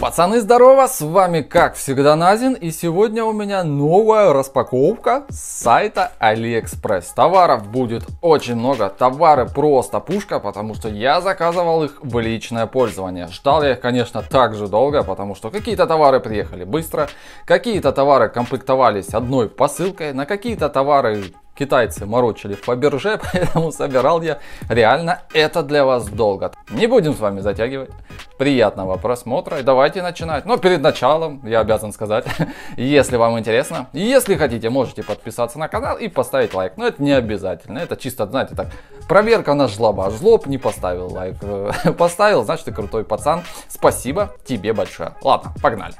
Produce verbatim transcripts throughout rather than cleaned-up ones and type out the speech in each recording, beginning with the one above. Пацаны, здорово! С вами, как всегда, Назин. И сегодня у меня новая распаковка с сайта AliExpress. Товаров будет очень много. Товары просто пушка, потому что я заказывал их в личное пользование. Ждал я их, конечно, так же долго, потому что какие-то товары приехали быстро, какие-то товары комплектовались одной посылкой, на какие-то товары китайцы морочили в Фаберже, поэтому собирал я реально это для вас долго. Не будем с вами затягивать. Приятного просмотра и давайте начинать. Но перед началом я обязан сказать, если вам интересно, если хотите, можете подписаться на канал и поставить лайк. Но это не обязательно, это чисто, знаете, так, проверка на жлоба. Жлоб не поставил лайк, поставил, значит ты крутой пацан. Спасибо тебе большое. Ладно, погнали.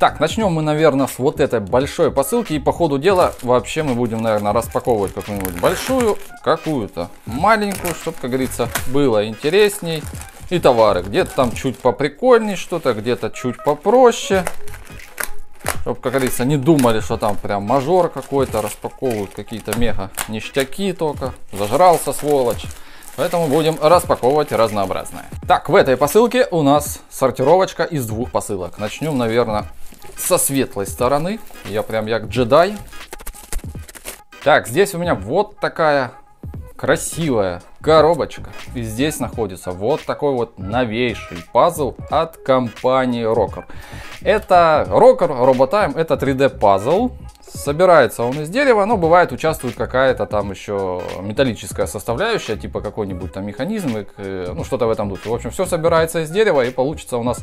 Так, начнем мы, наверное, с вот этой большой посылки, и по ходу дела вообще мы будем, наверное, распаковывать какую-нибудь большую, какую-то маленькую, чтобы, как говорится, было интересней. И товары где-то там чуть поприкольней что-то, где-то чуть попроще. Чтобы, как говорится, не думали, что там прям мажор какой-то, распаковывают какие-то меха ништяки только, зажрался сволочь. Поэтому будем распаковывать разнообразное. Так, в этой посылке у нас сортировочка из двух посылок. Начнем, наверное, со светлой стороны. Я прям как джедай. Так, здесь у меня вот такая красивая коробочка. И здесь находится вот такой вот новейший пазл от компании Rokr. Это Rokr Robotime, это три дэ пазл. Собирается он из дерева, но бывает участвует какая-то там еще металлическая составляющая, типа какой-нибудь там механизм, ну что-то в этом духе. В общем, все собирается из дерева и получится у нас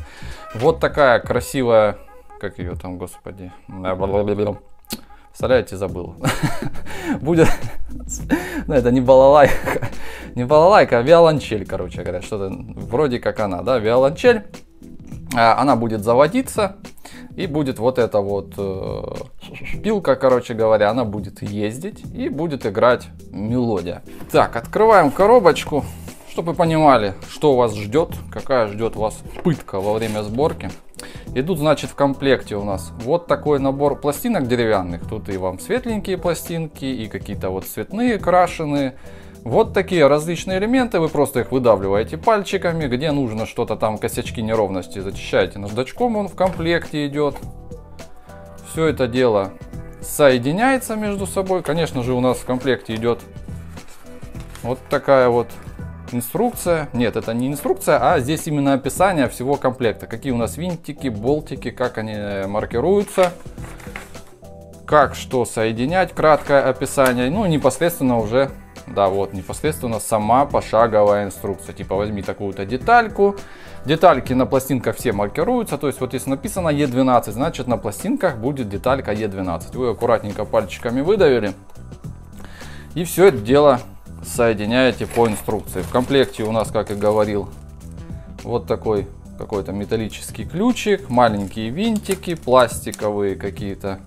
вот такая красивая, как ее там, господи, представляете, забыл. Будет, ну это не балалайка, не балалайка, а виолончель, короче говоря, что-то вроде как она, да, виолончель. Она будет заводиться. И будет вот эта вот э, пилка, короче говоря, она будет ездить и будет играть мелодия. Так, открываем коробочку, чтобы вы понимали, что вас ждет, какая ждет вас пытка во время сборки. Идут, значит, в комплекте у нас вот такой набор пластинок деревянных. Тут и вам светленькие пластинки, и какие-то вот цветные, крашеные. Вот такие различные элементы, вы просто их выдавливаете пальчиками, где нужно что-то там, косячки, неровности, зачищаете наждачком, он в комплекте идет. Все это дело соединяется между собой. Конечно же, у нас в комплекте идет вот такая вот инструкция. Нет, это не инструкция, а здесь именно описание всего комплекта. Какие у нас винтики, болтики, как они маркируются. Как что соединять, краткое описание. Ну и непосредственно уже... Да, вот, непосредственно сама пошаговая инструкция. Типа, возьми такую-то детальку. Детальки на пластинках все маркируются. То есть, вот если написано е двенадцать, значит на пластинках будет деталька е двенадцать. Вы аккуратненько пальчиками выдавили. И все это дело соединяете по инструкции. В комплекте у нас, как и говорил, вот такой какой-то металлический ключик. Маленькие винтики, пластиковые какие-то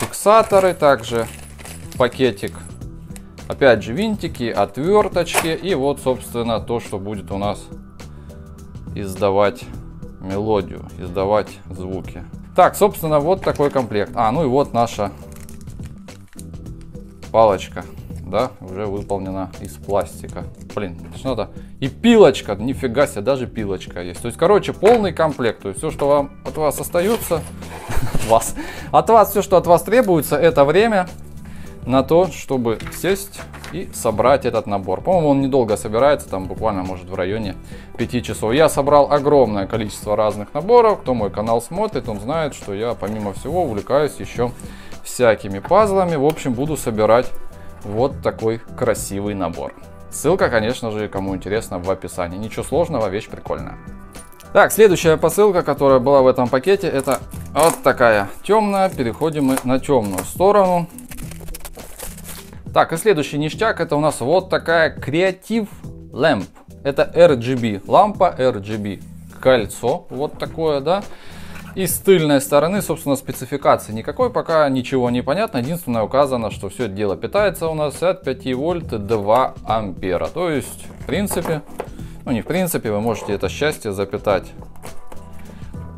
фиксаторы. Также пакетик. Опять же винтики, отверточки и вот, собственно, то, что будет у нас издавать мелодию, издавать звуки. Так, собственно, вот такой комплект. А, ну и вот наша палочка, да, уже выполнена из пластика. Блин, что-то. И пилочка, нифига себе, даже пилочка есть. То есть, короче, полный комплект. То есть, все, что вам от вас остается, от вас, от вас, все, что от вас требуется, это время. На то, чтобы сесть и собрать этот набор. По-моему, он недолго собирается, там буквально, может, в районе пяти часов. Я собрал огромное количество разных наборов. Кто мой канал смотрит, он знает, что я, помимо всего, увлекаюсь еще всякими пазлами. В общем, буду собирать вот такой красивый набор. Ссылка, конечно же, кому интересно, в описании. Ничего сложного, вещь прикольная. Так, следующая посылка, которая была в этом пакете, это вот такая темная. Переходим мы на темную сторону. Так, и следующий ништяк, это у нас вот такая Creative Lamp. Это эр джи би, лампа эр джи би, кольцо вот такое, да. И с тыльной стороны, собственно, спецификации никакой, пока ничего не понятно. Единственное, указано, что все это дело питается у нас от пяти вольт два ампера. То есть, в принципе, ну не в принципе, вы можете это счастье запитать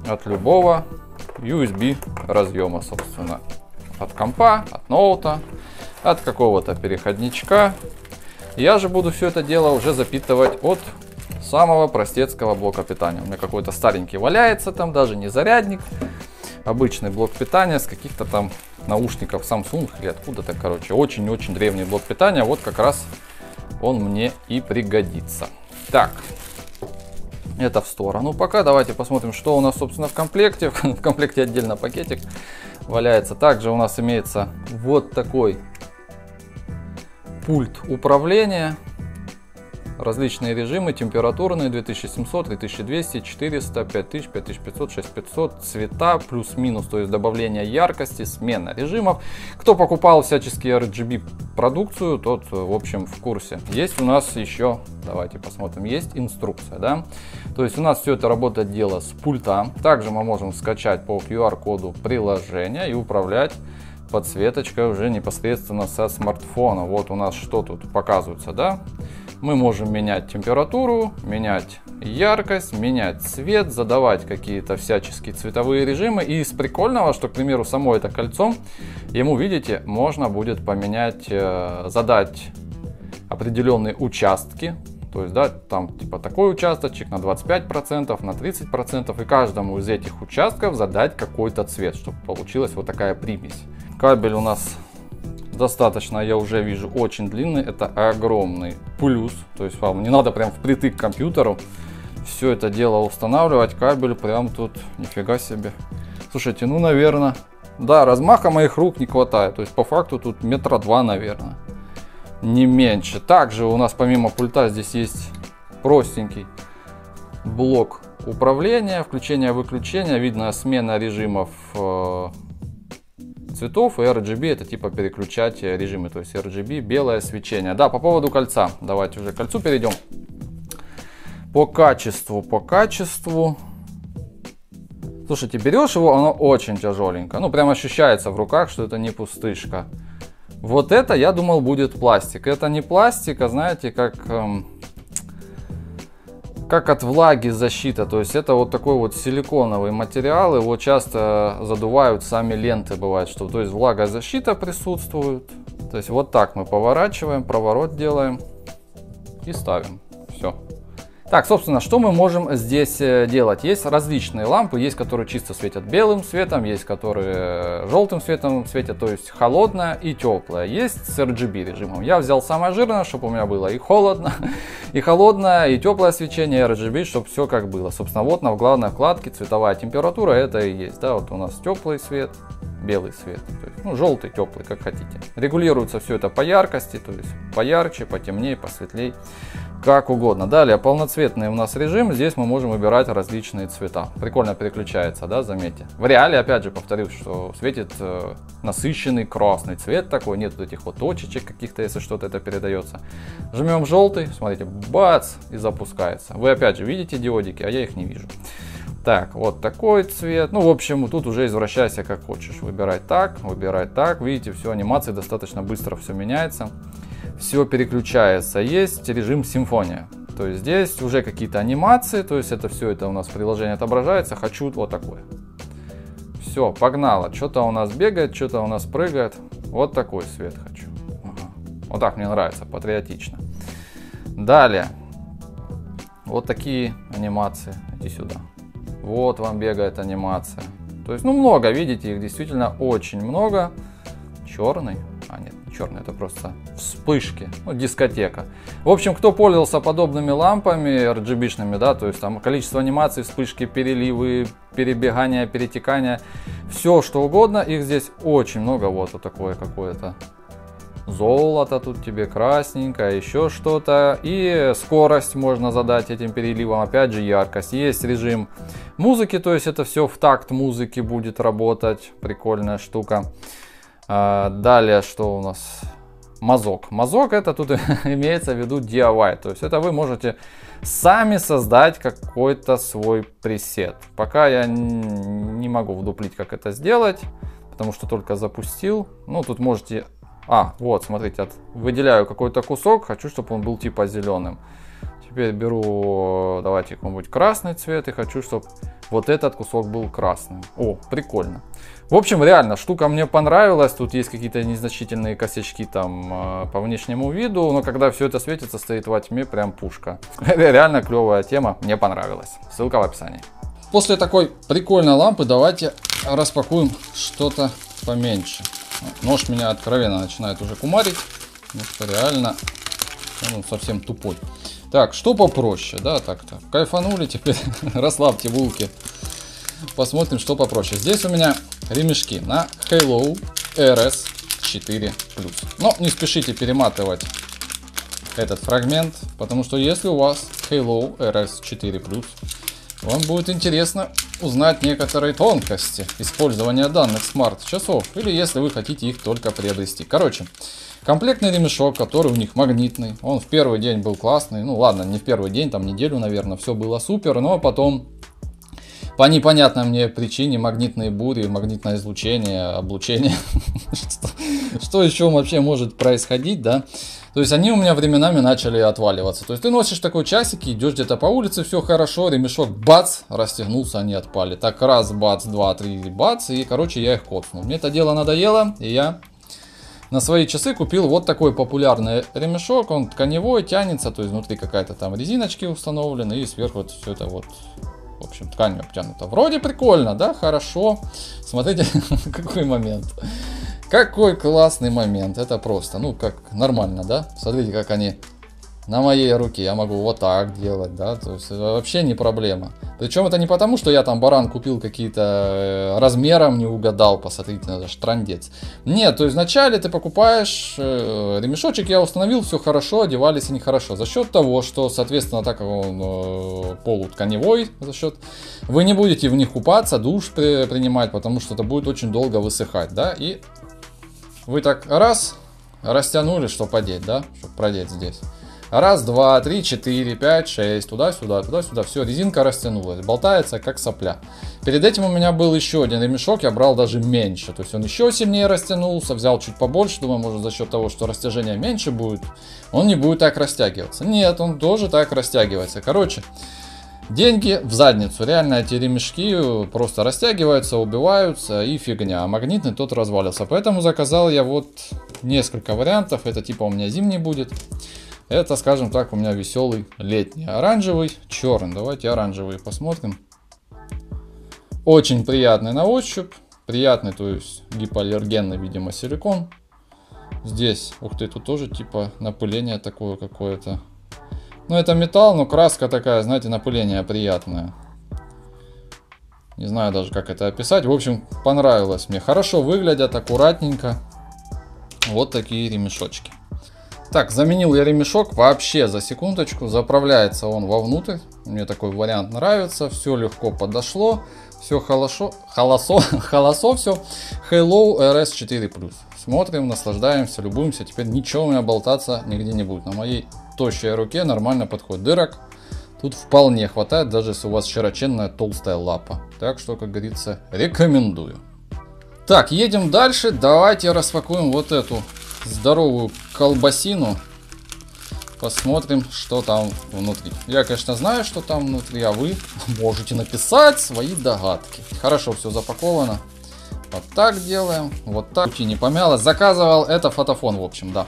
от любого ю эс би разъема, собственно. От компа, от ноута. От какого-то переходничка, Я же буду все это дело уже запитывать от самого простецкого блока питания. У меня какой-то старенький валяется там, даже не зарядник. Обычный блок питания с каких-то там наушников Samsung или откуда-то, короче. Очень-очень древний блок питания. Вот как раз он мне и пригодится. Так, это в сторону. Пока давайте посмотрим, что у нас, собственно, в комплекте. В комплекте отдельно пакетик валяется. Также у нас имеется вот такой пульт управления. Различные режимы, температурные, две тысячи семьсот, три тысячи двести, четыреста, пять тысяч, пять тысяч пятьсот, шесть тысяч пятьсот, цвета, плюс-минус, то есть добавление яркости, смена режимов. Кто покупал всяческие эр джи би продукцию, тот, в общем, в курсе. Есть у нас еще, давайте посмотрим, есть инструкция, да? То есть у нас все это работает дело с пульта. Также мы можем скачать по ку ар коду приложение и управлять подсветочкой уже непосредственно со смартфона. Вот у нас что тут показывается, да? Мы можем менять температуру, менять яркость, менять цвет, задавать какие-то всяческие цветовые режимы. И из прикольного, что, к примеру, само это кольцо, ему, видите, можно будет поменять, задать определенные участки. То есть, да, там типа такой участочек на двадцать пять процентов, на тридцать процентов. И каждому из этих участков задать какой-то цвет, чтобы получилась вот такая примесь. Кабель у нас... достаточно, я уже вижу, очень длинный. Это огромный плюс. То есть вам не надо прям впритык к компьютеру все это дело устанавливать. Кабель прям тут, нифига себе. Слушайте, ну, наверное, да, размаха моих рук не хватает. То есть по факту тут метра два, наверное, не меньше. Также у нас помимо пульта здесь есть простенький блок управления. Включение-выключение, видно смена режимов цветов, и эр джи би это типа переключать режимы, то есть эр джи би, белое свечение. Да, по поводу кольца, давайте уже к кольцу перейдем. По качеству, по качеству. Слушайте, берешь его, оно очень тяжеленько, ну прям ощущается в руках, что это не пустышка. Вот это, я думал, будет пластик. Это не пластик, а знаете, как... Эм... как от влаги защита, то есть это вот такой вот силиконовый материал, его часто задувают сами ленты, бывает, что, то есть влагозащита присутствует. То есть вот так мы поворачиваем, проворот делаем и ставим, все. Так, собственно, что мы можем здесь делать? Есть различные лампы, есть которые чисто светят белым светом, есть которые желтым светом светят, то есть холодная и теплая. Есть с эр джи би режимом. Я взял самое жирное, чтобы у меня было и холодно, и холодное, и теплое свечение, и эр джи би, чтобы все как было. Собственно, вот на главной вкладке цветовая температура, это и есть. Да, вот у нас теплый свет, белый свет, то есть, ну, желтый, теплый, как хотите. Регулируется все это по яркости, то есть поярче, потемнее, посветлее, как угодно. Далее полноцветный у нас режим, здесь мы можем выбирать различные цвета. Прикольно переключается, да, заметьте. В реале, опять же, повторюсь, что светит э, насыщенный красный цвет такой, нет вот этих вот точечек каких-то, если что-то это передается. Жмем желтый, смотрите, бац, и запускается. Вы опять же видите диодики, а я их не вижу. Так, вот такой цвет. Ну, в общем, тут уже извращайся как хочешь. Выбирай так, выбирай так. Видите, все, анимации достаточно быстро все меняется. Все переключается. Есть режим симфония. То есть здесь уже какие-то анимации. То есть это все это у нас в приложении отображается. Хочу вот такое. Все, погнало. Что-то у нас бегает, что-то у нас прыгает. Вот такой свет хочу. Ага. Вот так мне нравится, патриотично. Далее. Вот такие анимации. Иди сюда. Вот вам бегает анимация. То есть, ну, много, видите, их действительно очень много. Черный. А, нет, черный, это просто вспышки. Ну, дискотека. В общем, кто пользовался подобными лампами, эр джи би-шными, да, то есть там количество анимаций, вспышки, переливы, перебегания, перетекания, все что угодно. Их здесь очень много. Вот, вот такое какое-то золото тут тебе, красненькое, еще что-то. И скорость можно задать этим переливом, опять же яркость. Есть режим музыки, то есть это все в такт музыки будет работать. Прикольная штука. Далее, что у нас? Мазок. Мазок, это тут имеется в виду ди ай вай. То есть это вы можете сами создать какой-то свой пресет. Пока я не могу вдуплить, как это сделать, потому что только запустил. Ну, тут можете... А, вот, смотрите, от... выделяю какой-то кусок, хочу, чтобы он был типа зеленым. Теперь беру, давайте, какой-нибудь красный цвет и хочу, чтобы вот этот кусок был красным. О, прикольно. В общем, реально, штука мне понравилась. Тут есть какие-то незначительные косячки там по внешнему виду, но когда все это светится, стоит во тьме, прям пушка. Реально клевая тема, мне понравилась. Ссылка в описании. После такой прикольной лампы давайте распакуем что-то поменьше. Нож меня откровенно начинает уже кумарить, потому что реально он совсем тупой. Так, что попроще, да, так-то. Кайфанули теперь, расслабьте булки. Посмотрим, что попроще. Здесь у меня ремешки на Haylou эр эс четыре плюс. Но не спешите перематывать этот фрагмент, потому что если у вас Haylou эр эс четыре плюс, вам будет интересно узнать некоторые тонкости использования данных смарт-часов, или если вы хотите их только приобрести. Короче, комплектный ремешок, который у них магнитный, он в первый день был классный, ну ладно, не в первый день, там неделю, наверное, все было супер, но потом по непонятной мне причине магнитные бури, магнитное излучение, облучение, что еще вообще может происходить, да? То есть они у меня временами начали отваливаться. То есть ты носишь такой часик, идешь где-то по улице, все хорошо, ремешок бац, расстегнулся, они отпали. Так раз, бац, два, три, бац, и короче я их коцнул. Мне это дело надоело, и я на свои часы купил вот такой популярный ремешок. Он тканевой, тянется, то есть внутри какая-то там резиночки установлены, и сверху вот все это вот, в общем, тканью обтянута. Вроде прикольно, да, хорошо. Смотрите, какой момент. Какой классный момент, это просто, ну как нормально, да? Смотрите, как они на моей руке, я могу вот так делать, да, то есть вообще не проблема. Причем это не потому, что я там баран купил какие-то, размером не угадал, посмотрите, это же трындец. Нет, то есть вначале ты покупаешь, э, ремешочек я установил, все хорошо, одевались они хорошо. За счет того, что, соответственно, так как он э, полутканевой, за счет, вы не будете в них купаться, душ при, принимать, потому что это будет очень долго высыхать, да, и... Вы так раз, растянули, что подеть, да, чтобы продеть здесь. Раз, два, три, четыре, пять, шесть, туда-сюда, туда-сюда. Все, резинка растянулась, болтается как сопля. Перед этим у меня был еще один ремешок, я брал даже меньше. То есть он еще сильнее растянулся, взял чуть побольше, думаю, может за счет того, что растяжение меньше будет, он не будет так растягиваться. Нет, он тоже так растягивается. Короче, деньги в задницу. Реально эти ремешки просто растягиваются, убиваются и фигня. А магнитный тот развалился. Поэтому заказал я вот несколько вариантов. Это типа у меня зимний будет. Это, скажем так, у меня веселый летний. Оранжевый, черный. Давайте оранжевый посмотрим. Очень приятный на ощупь. Приятный, то есть гипоаллергенный, видимо, силикон. Здесь, ух ты, тут тоже типа напыление такое какое-то. Ну, это металл, но краска такая, знаете, напыление приятное. Не знаю даже, как это описать. В общем, понравилось мне. Хорошо выглядят, аккуратненько. Вот такие ремешочки. Так, заменил я ремешок вообще за секундочку. Заправляется он вовнутрь. Мне такой вариант нравится. Все легко подошло. Все холосо, холосо, холосо все. Haylou эр эс четыре плюс. Смотрим, наслаждаемся, любуемся. Теперь ничего у меня болтаться нигде не будет. На моей тощей руке нормально подходит. Дырок тут вполне хватает, даже если у вас широченная толстая лапа. Так что, как говорится, рекомендую. Так, едем дальше. Давайте распакуем вот эту здоровую колбасину. Посмотрим, что там внутри. Я, конечно, знаю, что там внутри, а вы можете написать свои догадки. Хорошо все запаковано. Вот так делаем. Вот так. Не помяло. Заказывал это фотофон, в общем, да.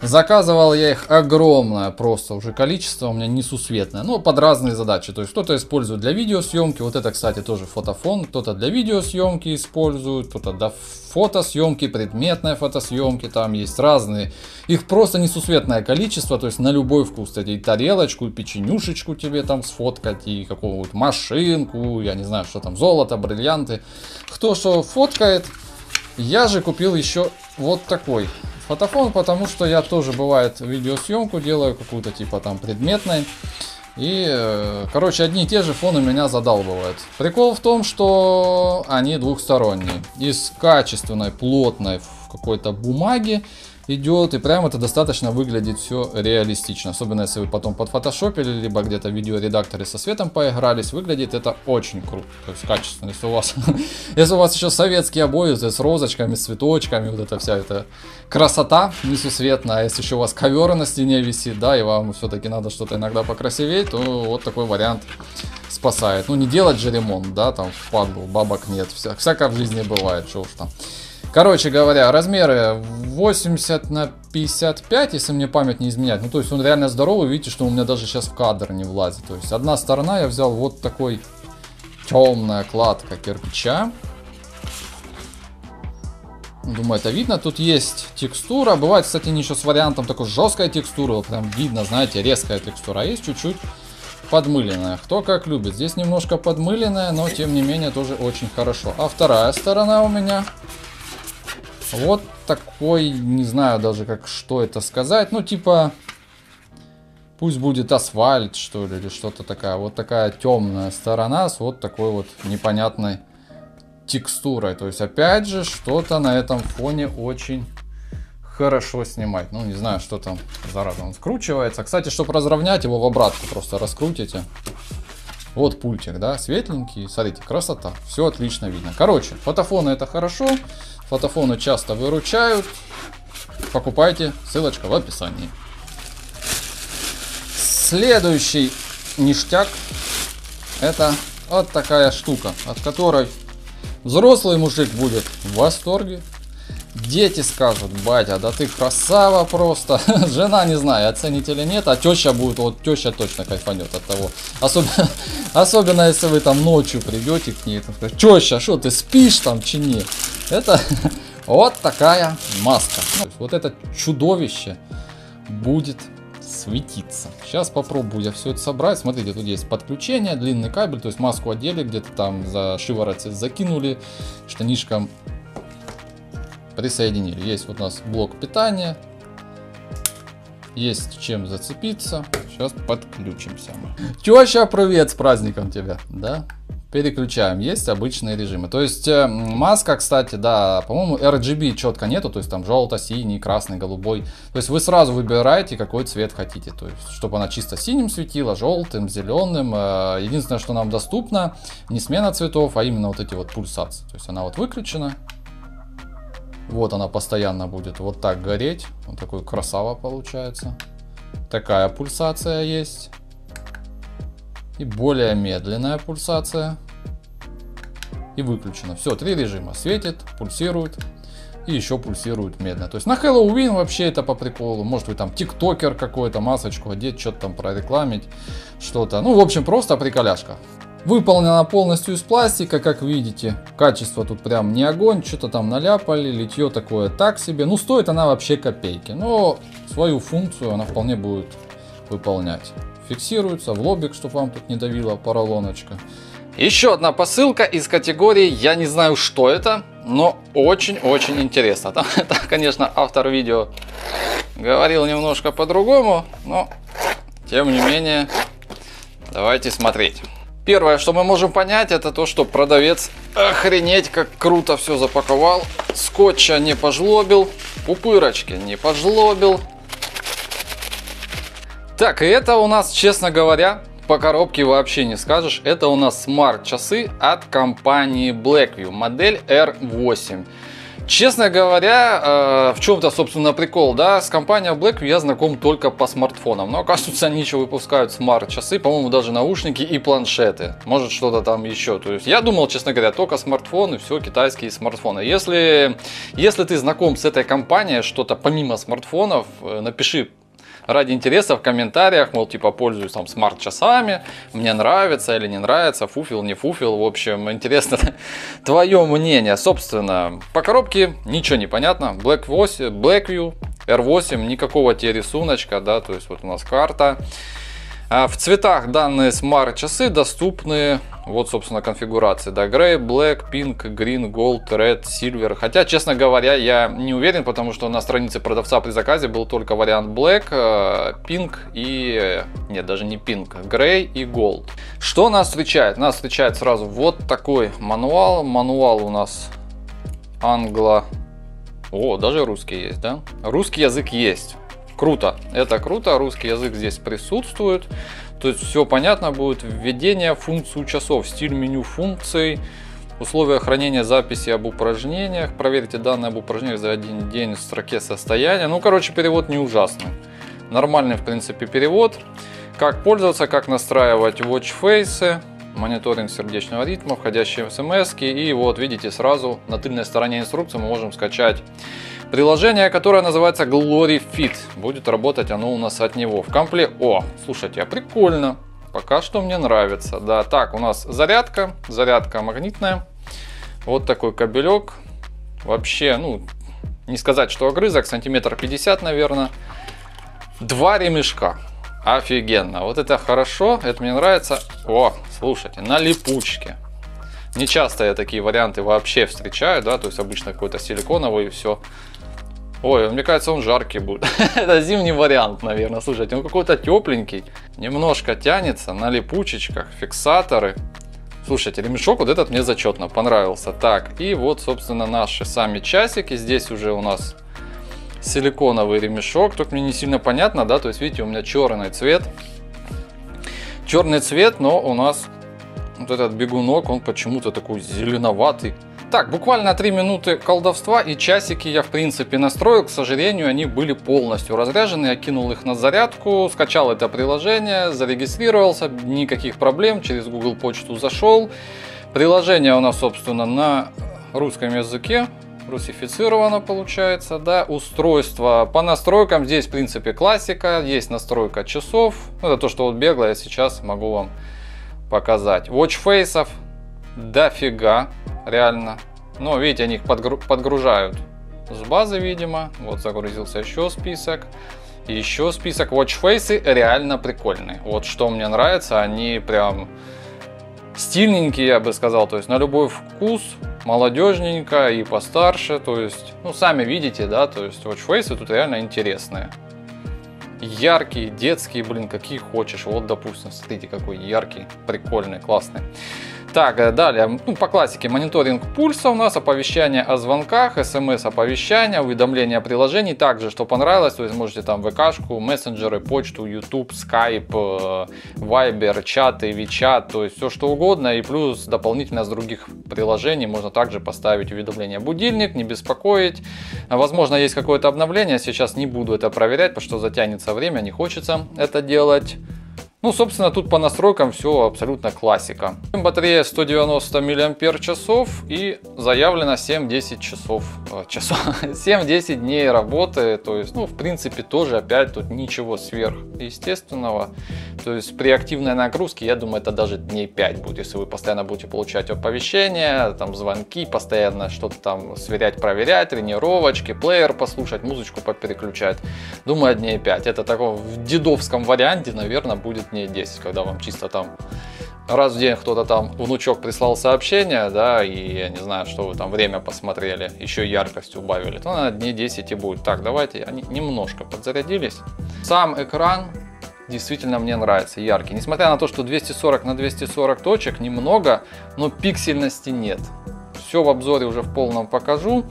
Заказывал я их огромное просто уже количество, у меня несусветное. Но под разные задачи. То есть кто-то использует для видеосъемки. Вот это, кстати, тоже фотофон. Кто-то для видеосъемки использует, кто-то для фотосъемки, предметной фотосъемки. Там есть разные. Их просто несусветное количество. То есть на любой вкус. Кстати, и тарелочку, и печенюшечку тебе там сфоткать, и какую-нибудь машинку, я не знаю, что там, золото, бриллианты. Кто что фоткает. Я же купил еще вот такой фотофон, потому что я тоже, бывает, видеосъемку делаю какую-то типа там предметной. И, короче, одни и те же фоны меня задалбывают. Прикол в том, что они двухсторонние. Из качественной, плотной какой-то бумаги идет, и прям это достаточно выглядит все реалистично. Особенно, если вы потом подфотошопили, либо где-то в видеоредакторе со светом поигрались, выглядит это очень круто. То есть качественно. Если у вас, если у вас еще советские обои с розочками, с цветочками, вот эта вся эта красота несусветная. Если еще у вас ковер на стене висит, да, и вам все-таки надо что-то иногда покрасивее, то вот такой вариант спасает. Ну, не делать же ремонт, да, там впаду, бабок нет. Вся, всякое в жизни бывает, что уж там. Короче говоря, размеры восемьдесят на пятьдесят пять, если мне память не изменять. Ну, то есть он реально здоровый, видите, что у меня даже сейчас в кадр не влазит. То есть одна сторона я взял вот такой темная кладка кирпича. Думаю, это видно. Тут есть текстура. Бывает, кстати, не еще с вариантом такой жесткой текстуры. Прям видно, знаете, резкая текстура. А есть чуть-чуть подмыленная. Кто как любит. Здесь немножко подмыленная, но тем не менее тоже очень хорошо. А вторая сторона у меня вот такой, не знаю даже как, что это сказать. Ну, типа, пусть будет асфальт, что ли, или что-то такое. Вот такая темная сторона с вот такой вот непонятной текстурой. То есть, опять же, что-то на этом фоне очень хорошо снимать. Ну, не знаю, что там, зараза, он скручивается. Кстати, чтобы разровнять его в обратку, просто раскрутите. Вот пультик, да, светленький. Смотрите, красота. Все отлично видно. Короче, фотофоны это хорошо. Фотофоны часто выручают. Покупайте, ссылочка в описании. Следующий ништяк — это вот такая штука, от которой взрослый мужик будет в восторге. Дети скажут: батя, да ты красава просто. Жена, не знаю, оценить или нет, а теща будет, вот теща точно кайфанет от того. Особенно, особенно если вы там ночью придете к ней, там скажете: теща, что ты спишь там чи нет? Это вот такая маска. Вот это чудовище будет светиться. Сейчас попробую я все это собрать. Смотрите, тут есть подключение, длинный кабель, то есть маску одели, где-то там за шиворот закинули, штанишком присоединили. Есть вот у нас блок питания, есть чем зацепиться. Сейчас подключимся. Теща, привет, с праздником тебя, да? Переключаем, есть обычные режимы. То есть э, маска, кстати, да, по-моему, эр джи би четко нету, то есть там желто-синий, красный, голубой. То есть вы сразу выбираете, какой цвет хотите. То есть, чтобы она чисто синим светила, желтым, зеленым. Э, единственное, что нам доступно, не смена цветов, а именно вот эти вот пульсации. То есть она вот выключена. Вот она постоянно будет вот так гореть. Вот такой красава получается. Такая пульсация есть. И более медленная пульсация. И выключено. Все, три режима. Светит, пульсирует и еще пульсирует медленно. То есть на Хэллоуин вообще это по приколу. Может быть, там тиктокер какой-то, масочку одеть, что-то там прорекламить, что-то. Ну, в общем, просто приколяшка. Выполнена полностью из пластика, как видите. Качество тут прям не огонь. Что-то там наляпали, литье такое так себе. Ну, стоит она вообще копейки. Но свою функцию она вполне будет выполнять. Фиксируется в лобик, чтобы вам тут не давила поролоночка. Еще одна посылка из категории «Я не знаю, что это», но очень-очень интересно. Там, там, конечно, автор видео говорил немножко по-другому, но тем не менее давайте смотреть. Первое, что мы можем понять, это то, что продавец охренеть как круто все запаковал. Скотча не пожлобил, пупырочки не пожлобил. Так, и это у нас, честно говоря, по коробке вообще не скажешь. Это у нас смарт-часы от компании Blackview, модель эр восемь. Честно говоря, э, в чем-то, собственно, прикол, да, с компанией Blackview я знаком только по смартфонам. Но, оказывается, они еще выпускают смарт-часы, по-моему, даже наушники и планшеты. Может, что-то там еще. То есть я думал, честно говоря, только смартфоны, все, китайские смартфоны. Если, если ты знаком с этой компанией, что-то помимо смартфонов, напиши ради интереса в комментариях, мол, типа, пользуюсь там смарт-часами, мне нравится или не нравится, фуфил, не фуфил, в общем, интересно твое мнение. Собственно, по коробке ничего не понятно. Blackview эр восемь, никакого тебе рисуночка, да, то есть вот у нас карта. В цветах данные смарт-часы доступны, вот, собственно, конфигурации, да, Grey, Black, Pink, Green, Gold, Red, Silver. Хотя, честно говоря, я не уверен, потому что на странице продавца при заказе был только вариант Black, Pink и... нет, даже не Pink, Grey и Gold. Что нас встречает? Нас встречает сразу вот такой мануал. Мануал у нас англо... О, даже русский есть, да? Русский язык есть. Круто, это круто, русский язык здесь присутствует, то есть все понятно будет: введение, функцию часов, стиль меню функций, условия хранения записи об упражнениях, проверьте данные об упражнениях за один день в строке состояния. Ну, короче, перевод не ужасный, нормальный, в принципе, перевод. Как пользоваться, как настраивать watch face, мониторинг сердечного ритма, входящие смс-ки. И вот видите, сразу на тыльной стороне инструкции мы можем скачать приложение, которое называется Glory Fit. Будет работать оно у нас от него. В комплекте. О, слушайте, а прикольно. Пока что мне нравится. Да, так, у нас зарядка. Зарядка магнитная. Вот такой кабелек. Вообще, ну, не сказать, что огрызок. Сантиметр пятьдесят, наверное. Два ремешка. Офигенно. Вот это хорошо. Это мне нравится. О, слушайте, на липучке. Не часто я такие варианты вообще встречаю, да, то есть обычно какой-то силиконовый и все. Ой, мне кажется, он жаркий будет. Это зимний вариант, наверное. Слушайте, он какой-то тепленький. Немножко тянется на липучечках, фиксаторы. Слушайте, ремешок вот этот мне зачетно понравился. Так, и вот, собственно, наши сами часики. Здесь уже у нас силиконовый ремешок. Только мне не сильно понятно, да, то есть, видите, у меня черный цвет. Черный цвет, но у нас вот этот бегунок, он почему-то такой зеленоватый. Так, буквально три минуты колдовства, и часики я в принципе настроил. К сожалению, они были полностью разряжены. Я кинул их на зарядку, скачал это приложение, зарегистрировался, никаких проблем, через Google почту зашел. Приложение у нас, собственно, на русском языке, русифицировано получается, да. Устройство по настройкам, здесь в принципе классика, есть настройка часов. Это то, что вот бегло я сейчас могу вам показать. Watchface'ов дофига, реально. Но видите, они их подгру- подгружают с базы, видимо. Вот загрузился еще список. И еще список. Watchface'ы реально прикольные. Вот что мне нравится, они прям стильненькие, я бы сказал. То есть на любой вкус, молодежненько и постарше. То есть, ну, сами видите, да, то есть watchface'ы тут реально интересные. Яркие, детские, блин, какие хочешь. Вот, допустим, смотрите, какой яркий, прикольный, классный. Так, далее, ну, по классике, мониторинг пульса у нас, оповещание о звонках, смс-оповещания, уведомления о приложении. Также, что понравилось, то есть можете там ВК-шку, мессенджеры, почту, YouTube, Skype, Viber, чаты, WeChat, то есть все что угодно. И плюс дополнительно с других приложений можно также поставить уведомление будильник, не беспокоить. Возможно, есть какое-то обновление, сейчас не буду это проверять, потому что затянется время, не хочется это делать. Ну, собственно, тут по настройкам все абсолютно классика. Батарея сто девяносто миллиампер-часов и заявлено семь-десять часов. часов семь-десять дней работы. То есть, ну, в принципе, тоже опять тут ничего сверхъестественного. То есть, при активной нагрузке, я думаю, это даже дней пять будет. Если вы постоянно будете получать оповещения, там, звонки, постоянно что-то там сверять, проверять, тренировочки, плеер послушать, музычку попереключать. Думаю, дней пять. Это такое в дедовском варианте, наверное, будет не десять, когда вам чисто там раз в день кто-то там, внучок прислал сообщение, да, и я не знаю, что вы там время посмотрели, еще яркость убавили, то на дне десять и будет. Так, давайте, они немножко подзарядились. Сам экран действительно мне нравится, яркий. Несмотря на то, что двести сорок на двести сорок точек, немного, но пиксельности нет. Все в обзоре уже в полном покажу.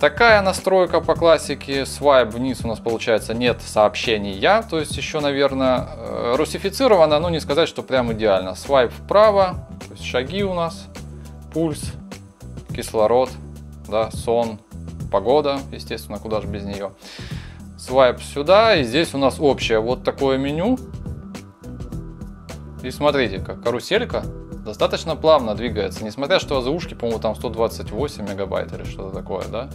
Такая настройка по классике. Свайп вниз у нас получается нет сообщения, то есть еще, наверное, русифицировано, но не сказать, что прям идеально. Свайп вправо, то есть шаги у нас, пульс, кислород, да, сон, погода, естественно, куда же без нее. Свайп сюда, и здесь у нас общее вот такое меню. И смотрите, как каруселька достаточно плавно двигается, несмотря что заушки, по-моему, там сто двадцать восемь мегабайт или что-то такое, да?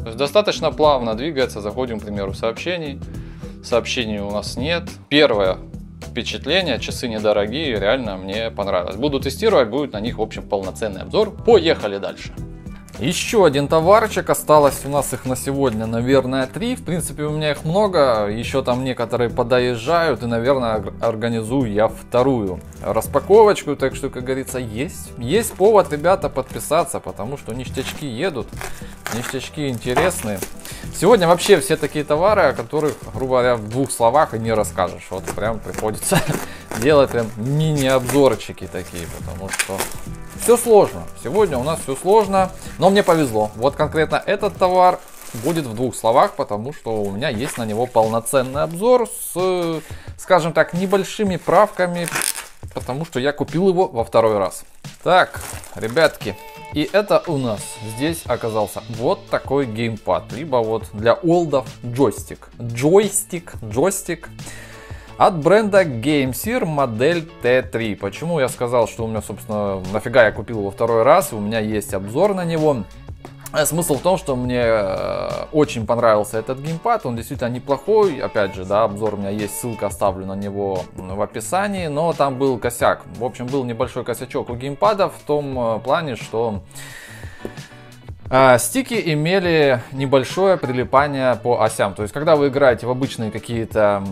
То есть достаточно плавно двигается. Заходим, к примеру, сообщений. Сообщений у нас нет. Первое впечатление, часы недорогие, реально мне понравилось. Буду тестировать, будет на них, в общем, полноценный обзор. Поехали дальше. Еще один товарчик, осталось у нас их на сегодня, наверное, три. В принципе, у меня их много, еще там некоторые подоезжают, и, наверное, организую я вторую распаковочку. Так что, как говорится, есть. Есть повод, ребята, подписаться, потому что ништячки едут, ништячки интересные. Сегодня вообще все такие товары, о которых, грубо говоря, в двух словах и не расскажешь. Вот прям приходится делать прям мини-обзорчики такие, потому что все сложно. Сегодня у нас все сложно, но мне повезло. Вот конкретно этот товар будет в двух словах, потому что у меня есть на него полноценный обзор с, скажем так, небольшими правками, потому что я купил его во второй раз. Так, ребятки, и это у нас здесь оказался вот такой геймпад, либо вот для олдов джойстик. Джойстик, джойстик. от бренда Gamesir модель тэ три. Почему я сказал, что у меня, собственно, нафига я купил его второй раз, у меня есть обзор на него. Смысл в том, что мне очень понравился этот геймпад, он действительно неплохой, опять же, да, обзор у меня есть, ссылка оставлю на него в описании, но там был косяк, в общем, был небольшой косячок у геймпада в том плане, что э, стики имели небольшое прилипание по осям, то есть, когда вы играете в обычные какие-то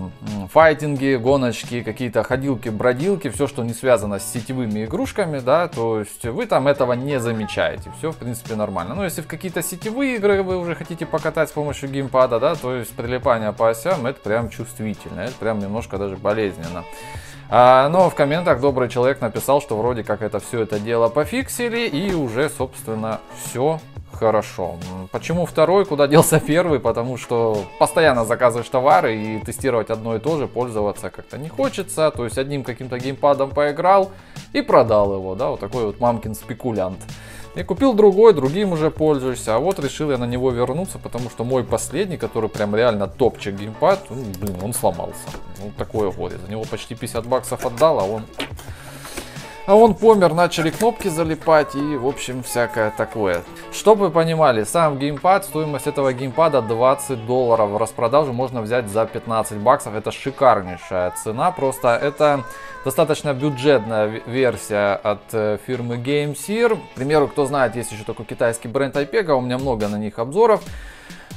файтинги, гоночки, какие-то ходилки, бродилки, все, что не связано с сетевыми игрушками, да, то есть вы там этого не замечаете, все в принципе нормально. Но если в какие-то сетевые игры вы уже хотите покатать с помощью геймпада, да, то есть прилипание по осям, это прям чувствительно, это прям немножко даже болезненно. А, но в комментах добрый человек написал, что вроде как это все это дело пофиксили и уже, собственно, все хорошо. Почему второй, куда делся первый? Потому что постоянно заказываешь товары и тестировать одно и то же, пользоваться как-то не хочется. То есть одним каким-то геймпадом поиграл и продал его, да, вот такой вот мамкин спекулянт. И купил другой, другим уже пользуешься, а вот решил я на него вернуться, потому что мой последний, который прям реально топчик геймпад, ну, блин, он сломался. Ну, такое горе, за него почти пятьдесят баксов отдал, а он... А он помер, начали кнопки залипать и, в общем, всякое такое. Чтобы вы понимали, сам геймпад, стоимость этого геймпада двадцать долларов. Распродажу можно взять за пятнадцать баксов. Это шикарнейшая цена. Просто это достаточно бюджетная версия от фирмы Gamesir. К примеру, кто знает, есть еще такой китайский бренд Ipega. У меня много на них обзоров.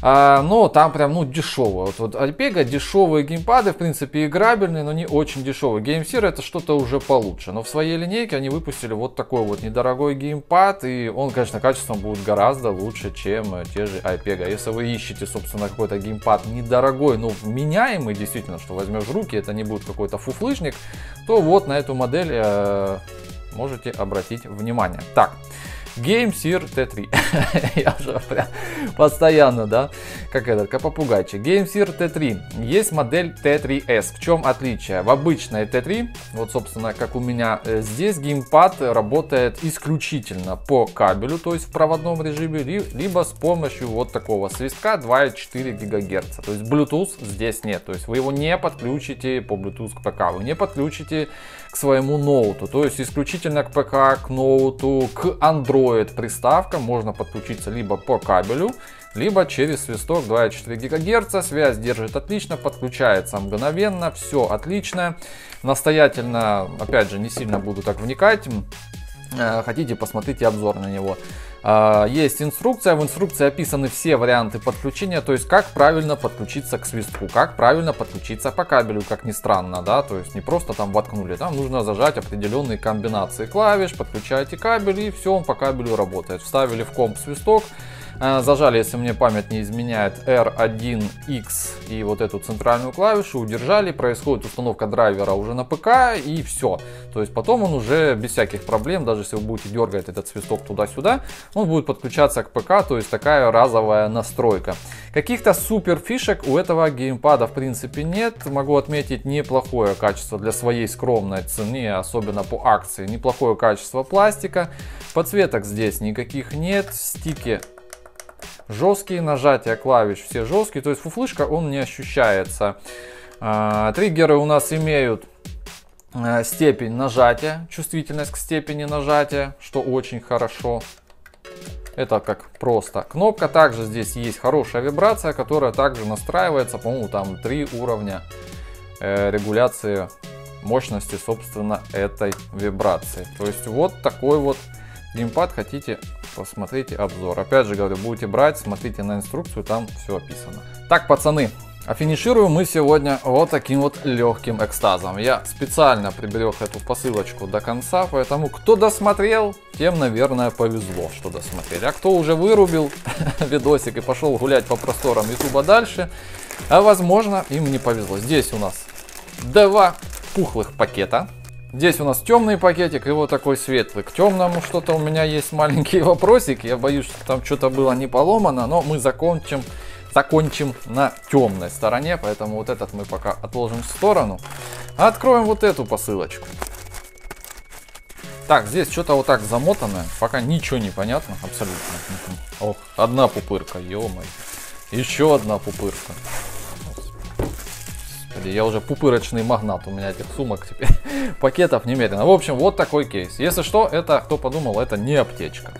А, но там прям, ну, дешево. Вот, вот Ipega дешевые геймпады, в принципе, играбельные, но не очень дешевые. Gamesir это что-то уже получше. Но в своей линейке они выпустили вот такой вот недорогой геймпад. И он, конечно, качеством будет гораздо лучше, чем те же Ipega. Если вы ищете, собственно, какой-то геймпад недорогой, но вменяемый, действительно, что возьмешь в руки, это не будет какой-то фуфлышник, то вот на эту модель э, можете обратить внимание. Так. Gamesir тэ три. Я уже прям постоянно, да, как этот, как попугайчик. Gamesir тэ три. Есть модель тэ три эс. В чем отличие? В обычной тэ три, вот, собственно, как у меня здесь, геймпад работает исключительно по кабелю, то есть в проводном режиме, либо с помощью вот такого свистка два и четыре гигагерца. То есть Bluetooth здесь нет. То есть вы его не подключите по Bluetooth к ПК, вы не подключите к своему ноуту. То есть исключительно к ПК, к ноуту, к Android приставка можно подключиться либо по кабелю, либо через свисток два и четыре гигагерца. Связь держит отлично, подключается мгновенно, все отлично. Настоятельно, опять же, не сильно буду так вникать. Хотите, посмотрите обзор на него. Есть инструкция, в инструкции описаны все варианты подключения, то есть как правильно подключиться к свистку, как правильно подключиться по кабелю, как ни странно, да, то есть не просто там воткнули, там нужно зажать определенные комбинации клавиш, подключаете кабель и все, он по кабелю работает. Вставили в комп свисток, зажали, если мне память не изменяет, эр один икс и вот эту центральную клавишу, удержали, происходит установка драйвера уже на ПК и все. То есть потом он уже без всяких проблем, даже если вы будете дергать этот свисток туда-сюда, он будет подключаться к ПК, то есть такая разовая настройка. Каких-то супер фишек у этого геймпада в принципе нет. Могу отметить неплохое качество для своей скромной цены, особенно по акции. Неплохое качество пластика. Подсветок здесь никаких нет. Стики жесткие, нажатия клавиш все жесткие. То есть фуфлышка, он не ощущается. Триггеры у нас имеют степень нажатия, чувствительность к степени нажатия, что очень хорошо. Это как просто кнопка. Также здесь есть хорошая вибрация, которая также настраивается, по-моему, там три уровня регуляции мощности, собственно, этой вибрации. То есть вот такой вот геймпад. Хотите, посмотрите обзор. Опять же говорю, будете брать, смотрите на инструкцию, там все описано. Так, пацаны. А финишируем мы сегодня вот таким вот легким экстазом. Я специально приберег эту посылочку до конца, поэтому кто досмотрел, тем, наверное, повезло, что досмотрели. А кто уже вырубил видосик и пошел гулять по просторам ютуба дальше, а возможно, им не повезло. Здесь у нас два пухлых пакета. Здесь у нас темный пакетик и вот такой светлый. К темному что-то у меня есть маленькие вопросики. Я боюсь, что там что-то было не поломано, но мы закончим. Закончим на темной стороне, поэтому вот этот мы пока отложим в сторону. Откроем вот эту посылочку. Так, здесь что-то вот так замотанное, пока ничего не понятно абсолютно. Ох, одна пупырка, ё-моё. Еще одна пупырка. Я уже пупырочный магнат, у меня этих сумок теперь, пакетов немерено. В общем, вот такой кейс. Если что, это, кто подумал, это не аптечка.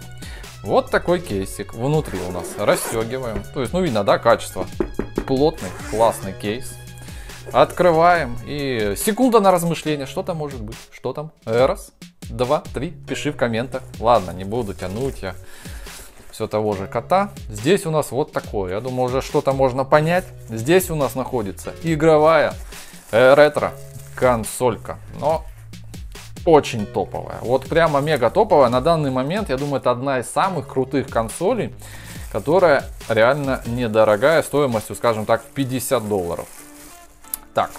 Вот такой кейсик внутри у нас. Расстегиваем. То есть, ну видно, да, качество. Плотный, классный кейс. Открываем. И секунда на размышление. Что там может быть? Что там? Раз, два, три. Пиши в комментах. Ладно, не буду тянуть я. Все того же кота. Здесь у нас вот такое. Я думаю, уже что-то можно понять. Здесь у нас находится игровая э, ретро-консолька. Но очень топовая. Вот прямо мега топовая. На данный момент, я думаю, это одна из самых крутых консолей, которая реально недорогая, стоимостью, скажем так, в пятьдесят долларов. Так.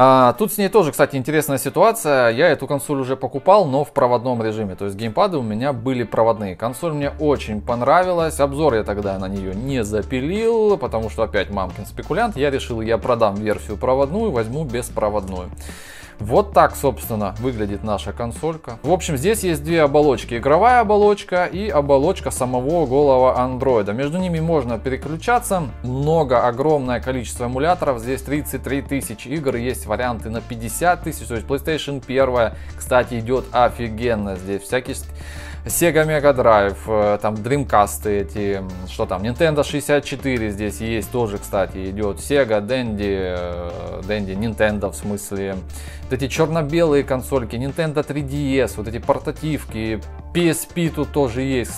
А, тут с ней тоже, кстати, интересная ситуация. Я эту консоль уже покупал, но в проводном режиме. То есть геймпады у меня были проводные. Консоль мне очень понравилась. Обзор я тогда на нее не запилил, потому что опять мамкин спекулянт. Я решил, я продам версию проводную, возьму беспроводную. Вот так, собственно, выглядит наша консолька. В общем, здесь есть две оболочки. Игровая оболочка и оболочка самого голого андроида. Между ними можно переключаться. Много, огромное количество эмуляторов. Здесь тридцать три тысячи игр. Есть варианты на пятьдесят тысяч. То есть PlayStation один, кстати, идет офигенно. Здесь всякие Sega Mega Drive, там Dreamcast эти, что там, Nintendo шестьдесят четыре здесь есть тоже, кстати, идет Sega, Dendy, Dendy, Nintendo в смысле, вот эти черно-белые консольки, Nintendo три D S, вот эти портативки, P S P тут тоже есть,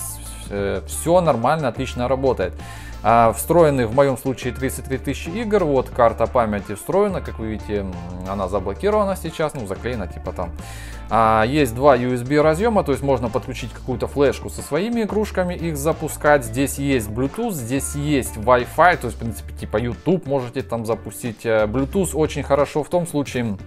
все нормально, отлично работает. А встроены в моем случае тридцать три тысячи игр, вот карта памяти встроена, как вы видите, она заблокирована сейчас, ну заклеена типа там. А, есть два ю эс би разъема, то есть можно подключить какую-то флешку со своими игрушками, их запускать. Здесь есть Bluetooth, здесь есть Wi-Fi, то есть в принципе типа YouTube можете там запустить. Bluetooth очень хорошо в том случае,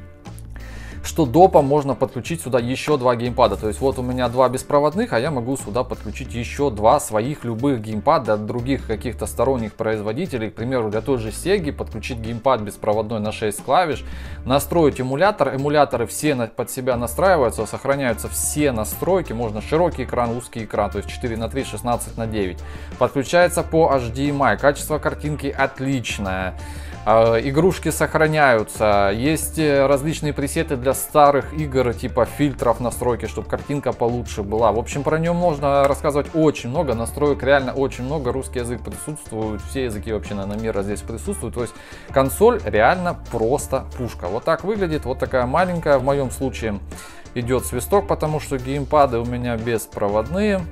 что допом можно подключить сюда еще два геймпада. То есть вот у меня два беспроводных, а я могу сюда подключить еще два своих любых геймпада от других каких-то сторонних производителей. К примеру, для той же Sega подключить геймпад беспроводной на шесть клавиш, настроить эмулятор. Эмуляторы все под себя настраиваются, сохраняются все настройки. Можно широкий экран, узкий экран, то есть четыре на три, шестнадцать на девять. Подключается по эйч ди эм ай, качество картинки отличное. Игрушки сохраняются, есть различные пресеты для старых игр, типа фильтров настройки, чтобы картинка получше была. В общем, про нее можно рассказывать очень много, настроек реально очень много, русский язык присутствует, все языки вообще, наверное, мира здесь присутствуют. То есть консоль реально просто пушка. Вот так выглядит, вот такая маленькая, в моем случае идет свисток, потому что геймпады у меня беспроводные,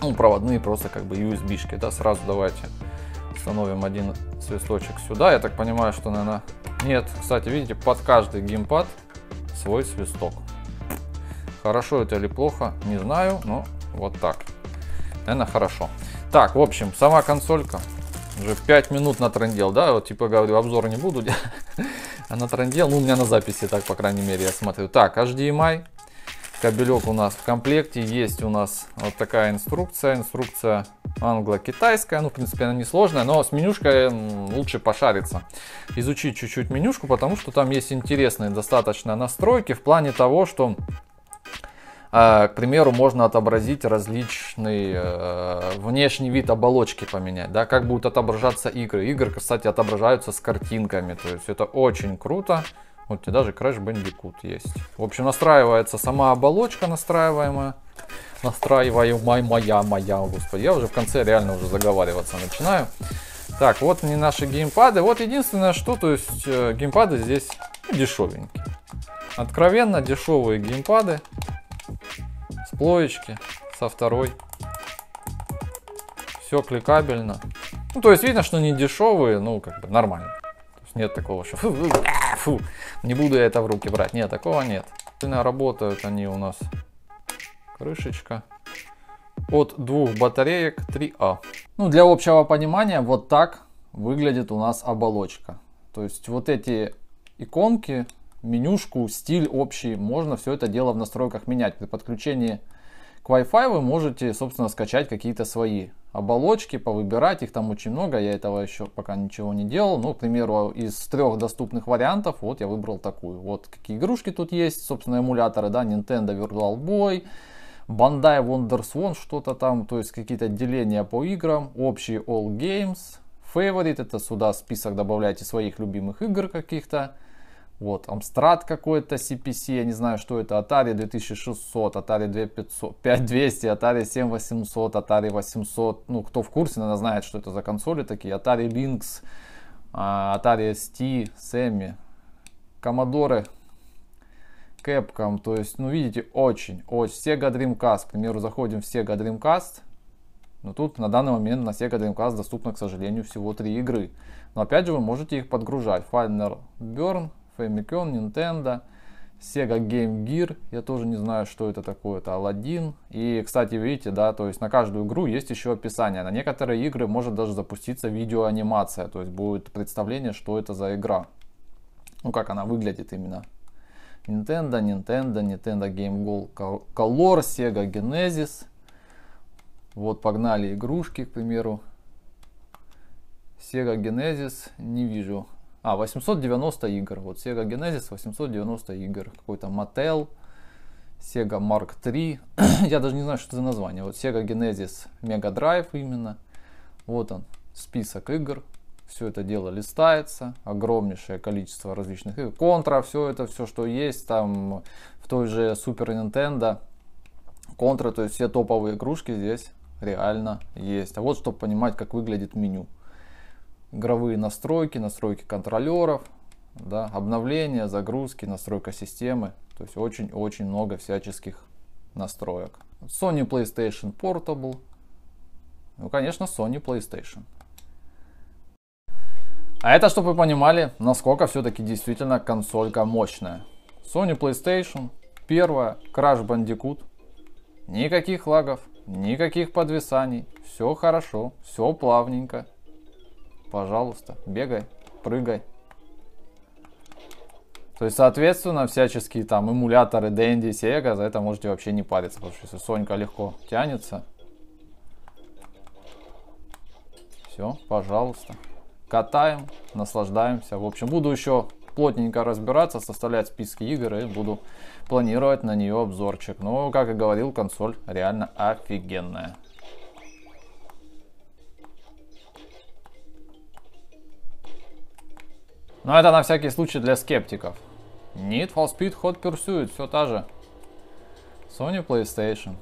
ну проводные просто как бы ю эс би-шки, да, сразу давайте установим один свисточек сюда. Я так понимаю, что, наверное... Нет, кстати, видите, под каждый геймпад свой свисток. Хорошо это или плохо, не знаю, но вот так. Наверное, хорошо. Так, в общем, сама консолька. Уже пять минут натрындел, да? Вот, типа, говорю, обзор не буду делать. А натрындел, ну, у меня на записи так, по крайней мере, я смотрю. Так, эйч ди эм ай. Кабелек у нас в комплекте. Есть у нас вот такая инструкция. Инструкция англо-китайская. Ну, в принципе, она несложная, но с менюшкой лучше пошариться. Изучить чуть-чуть менюшку, потому что там есть интересные достаточно настройки в плане того, что, к примеру, можно отобразить различный э, внешний вид оболочки, поменять, да, как будут отображаться игры. Игры, кстати, отображаются с картинками, то есть это очень круто. Вот и даже Crash Bandicoot есть. В общем, настраивается сама оболочка, настраиваемая. Настраиваемая моя, моя, господи. Я уже в конце реально уже заговариваться начинаю. Так, вот не наши геймпады. Вот единственное, что, то есть геймпады здесь дешевенькие. Откровенно дешевые геймпады. С плоечки, со второй. Все кликабельно. Ну, то есть видно, что не дешевые, ну, как бы нормально. Нет такого, что фу, фу, фу, не буду я это в руки брать. Нет, такого нет. Работают они у нас. Крышечка. От двух батареек три А. Ну, для общего понимания, вот так выглядит у нас оболочка. То есть вот эти иконки, менюшку, стиль общий, можно все это дело в настройках менять. При подключении к Wi-Fi вы можете, собственно, скачать какие-то свои оболочки, повыбирать, их там очень много, я этого еще пока ничего не делал. Ну, к примеру, из трех доступных вариантов, вот я выбрал такую. Вот какие игрушки тут есть, собственно, эмуляторы, да, Nintendo Virtual Boy, Bandai Wonderswan, что-то там, то есть какие-то деления по играм, общие All Games, Favorite, это сюда список добавляйте своих любимых игр каких-то. Вот, Amstrad какой-то, си пи си, я не знаю, что это, Atari две тысячи шестьсот, Atari пятьдесят двести, Atari семь тысяч восемьсот, Atari восемьсот, ну, кто в курсе, наверное, знает, что это за консоли такие, Atari Lynx, Atari эс ти, Sammy, Commodore, Capcom, то есть, ну, видите, очень, очень, Sega Dreamcast, к примеру, заходим в Sega Dreamcast, но тут на данный момент на Sega Dreamcast доступно, к сожалению, всего три игры, но опять же вы можете их подгружать, Final Burn, Famicom, Nintendo, Sega Game Gear, я тоже не знаю, что это такое, это Aladdin. И, кстати, видите, да, то есть на каждую игру есть еще описание. На некоторые игры может даже запуститься видеоанимация, то есть будет представление, что это за игра. Ну, как она выглядит именно. Nintendo, Nintendo, Nintendo Game Boy Color, Sega Genesis. Вот, погнали игрушки, к примеру. Sega Genesis, не вижу. А, восемьсот девяносто игр. Вот Sega Genesis, восемьсот девяносто игр. Какой-то Mattel, Sega Mark три. Я даже не знаю, что это за название. Вот Sega Genesis Mega Drive именно. Вот он, список игр. Все это дело листается. Огромнейшее количество различных игр. Контра, все это, все, что есть. Там в той же Super Nintendo. Контра, то есть все топовые игрушки здесь реально есть. А вот, чтобы понимать, как выглядит меню. Игровые настройки, настройки контроллеров, да, обновления, загрузки, настройка системы. То есть очень-очень много всяческих настроек. Sony PlayStation Portable. Ну, конечно, Sony PlayStation. А это, чтобы вы понимали, насколько все-таки действительно консолька мощная. Sony PlayStation, первая, Crash Bandicoot. Никаких лагов, никаких подвисаний. Все хорошо, все плавненько. Пожалуйста, бегай, прыгай. То есть, соответственно, всяческие там эмуляторы, Dendy, Sega, за это можете вообще не париться, потому что если Сонька легко тянется. Все, пожалуйста. Катаем, наслаждаемся. В общем, буду еще плотненько разбираться, составлять списки игр и буду планировать на нее обзорчик. Но, как и говорил, консоль реально офигенная. Но это на всякий случай для скептиков. Need for Speed Hot Pursuit, все та же. Sony PlayStation.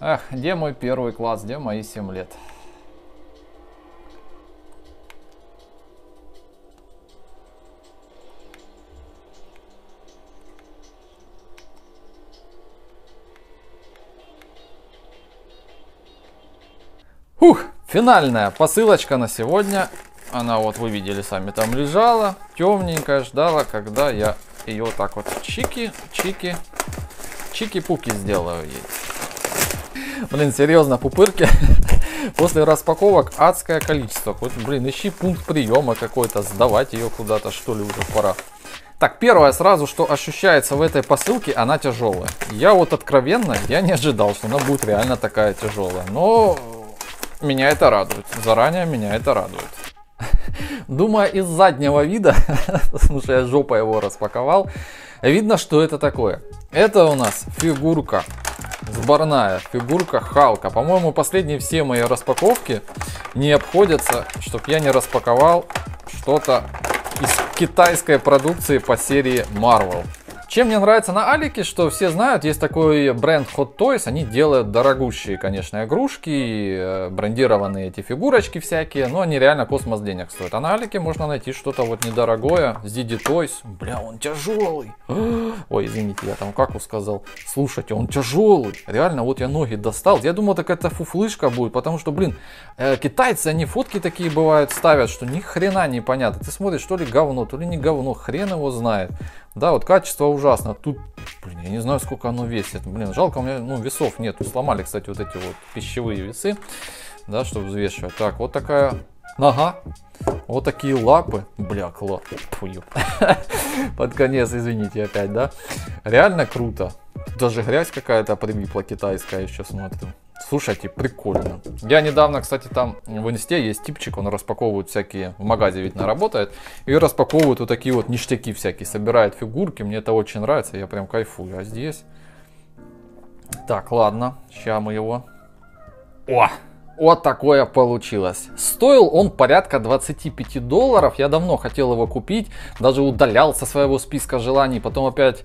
Эх, где мой первый класс, где мои семь лет? Фух! Финальная посылочка на сегодня. Она вот, вы видели, сами там лежала. Темненькая, ждала, когда я ее так вот чики, чики, чики-пуки сделаю ей. Блин, серьезно, пупырки. После распаковок адское количество. Вот, блин, ищи пункт приема какой-то. Сдавать ее куда-то, что ли, уже пора. Так, первое сразу, что ощущается в этой посылке, она тяжелая. Я вот откровенно, я не ожидал, что она будет реально такая тяжелая. Но... меня это радует. Заранее меня это радует. Думаю, из заднего вида, слушай, я жопа его распаковал, видно, что это такое. Это у нас фигурка, сборная фигурка Халка. По-моему, последние все мои распаковки не обходятся, чтобы я не распаковал что-то из китайской продукции по серии Marvel. Чем мне нравится на Алике, что все знают, есть такой бренд Hot Toys, они делают дорогущие, конечно, игрушки, брендированные эти фигурочки всякие, но они реально космос денег стоят. А на Алике можно найти что-то вот недорогое, зэд ди Toys, бля, он тяжелый. Ой, извините, я там каку сказал, слушайте, он тяжелый, реально, вот я ноги достал, я думал, так это фуфлышка будет, потому что, блин, китайцы, они фотки такие бывают ставят, что ни хрена не понятно, ты смотришь, то ли говно, то ли не говно, хрен его знает. Да, вот качество ужасно. Тут, блин, я не знаю, сколько оно весит. Блин, жалко, у меня, ну, весов нету. Сломали, кстати, вот эти вот пищевые весы, да, чтобы взвешивать. Так, вот такая нога, вот такие лапы. Бля, класс. Под конец, извините, опять, да. Реально круто. Даже грязь какая-то прилипла китайская, еще смотрю. Слушайте, прикольно. Я недавно, кстати, там в инсте есть типчик, он распаковывает всякие, в магазе ведь она работает, и распаковывают вот такие вот ништяки всякие, собирает фигурки, мне это очень нравится, я прям кайфую. А здесь... Так, ладно, сейчас мы его... О, Вот такое получилось. Стоил он порядка двадцати пяти долларов. Я давно хотел его купить, даже удалял со своего списка желаний, потом опять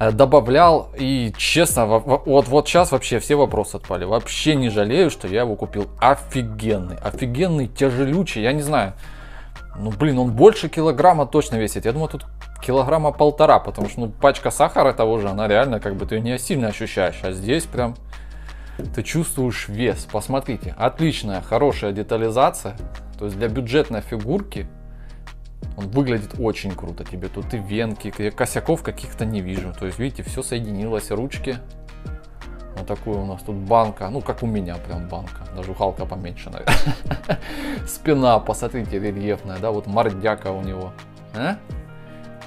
добавлял. И честно, вот, вот сейчас вообще все вопросы отпали. Вообще не жалею, что я его купил. Офигенный, офигенный, тяжелючий. Я не знаю, ну блин, он больше килограмма точно весит. Я думаю, тут килограмма полтора, потому что ну, пачка сахара того же, она реально как бы ты ее не сильно ощущаешь. А здесь прям... ты чувствуешь вес. Посмотрите, отличная, хорошая детализация. То есть для бюджетной фигурки он выглядит очень круто. Тебе тут и венки, и косяков каких-то не вижу. То есть видите, все соединилось, ручки. Вот такую у нас тут банка. Ну как у меня прям банка. Даже у Халка поменьше, наверное. Спина, посмотрите, рельефная. Да, вот мордяка у него.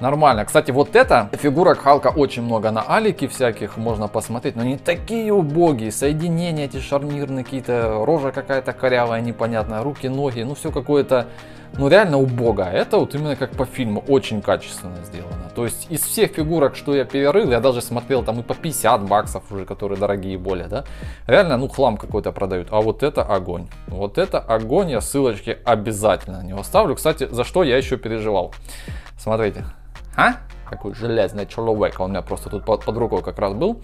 Нормально. Кстати, вот это, фигурок Халка очень много на Алике всяких, можно посмотреть, но они такие убогие, соединения эти шарнирные какие-то, рожа какая-то корявая, непонятная, руки, ноги, ну все какое-то, ну реально убого. Это вот именно как по фильму, очень качественно сделано. То есть из всех фигурок, что я перерыл, я даже смотрел там и по пятьдесят баксов уже, которые дорогие более, да, реально, ну хлам какой-то продают, а вот это огонь. Вот это огонь, я ссылочки обязательно на него оставлю, кстати, за что я еще переживал. Смотрите. А? Какой железный человек, он у меня просто тут под, под рукой как раз был.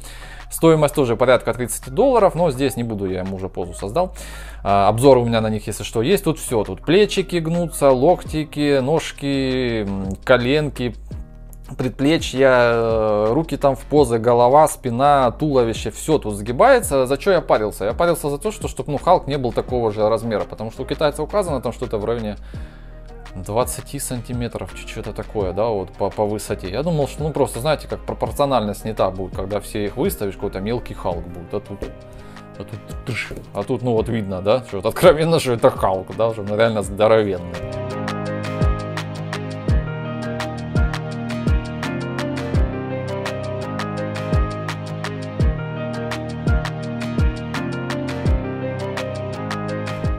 Стоимость тоже порядка тридцати долларов, но здесь не буду, я ему уже позу создал. А, обзоры у меня на них, если что, есть. Тут все, тут плечики гнутся, локтики, ножки, коленки, предплечья, руки там в позы, голова, спина, туловище, все тут сгибается. За что я парился? Я парился за то, что чтобы ну, Халк не был такого же размера, потому что у китайца указано там что-то в районе... двадцати сантиметров, что-то такое, да, вот по, по высоте. Я думал, что, ну, просто, знаете, как пропорционально снята будет, когда все их выставишь, какой-то мелкий Халк будет, а тут, а тут, а тут, ну, вот видно, да, что откровенно, что это Халк, да, уже, ну, реально здоровенный.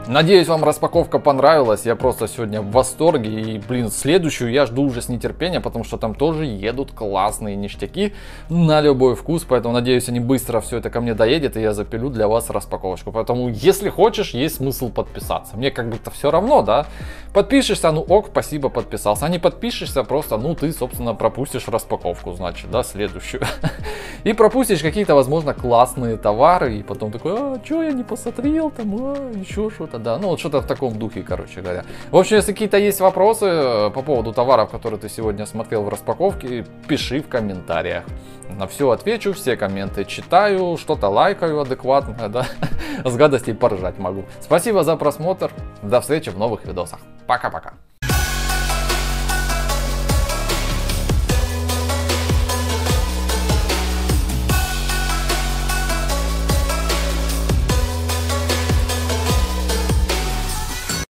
Надеюсь, вам распаковка понравилась. Я просто сегодня в восторге. И, блин, следующую я жду уже с нетерпением, потому что там тоже едут классные ништяки на любой вкус. Поэтому, надеюсь, они быстро все это ко мне доедет, и я запилю для вас распаковочку. Поэтому, если хочешь, есть смысл подписаться. Мне как будто все равно, да? Подпишешься, ну ок, спасибо, подписался. А не подпишешься, просто, ну, ты, собственно, пропустишь распаковку, значит, да, следующую. И пропустишь какие-то, возможно, классные товары. И потом такой, а, что я не посмотрел там, а, еще что-то. Да, ну вот что-то в таком духе, короче говоря. В общем, если какие-то есть вопросы по поводу товаров, которые ты сегодня смотрел в распаковке, пиши в комментариях. На все отвечу, все комменты читаю, что-то лайкаю адекватно, да, с гадостей поржать могу. Спасибо за просмотр, до встречи в новых видосах. Пока-пока.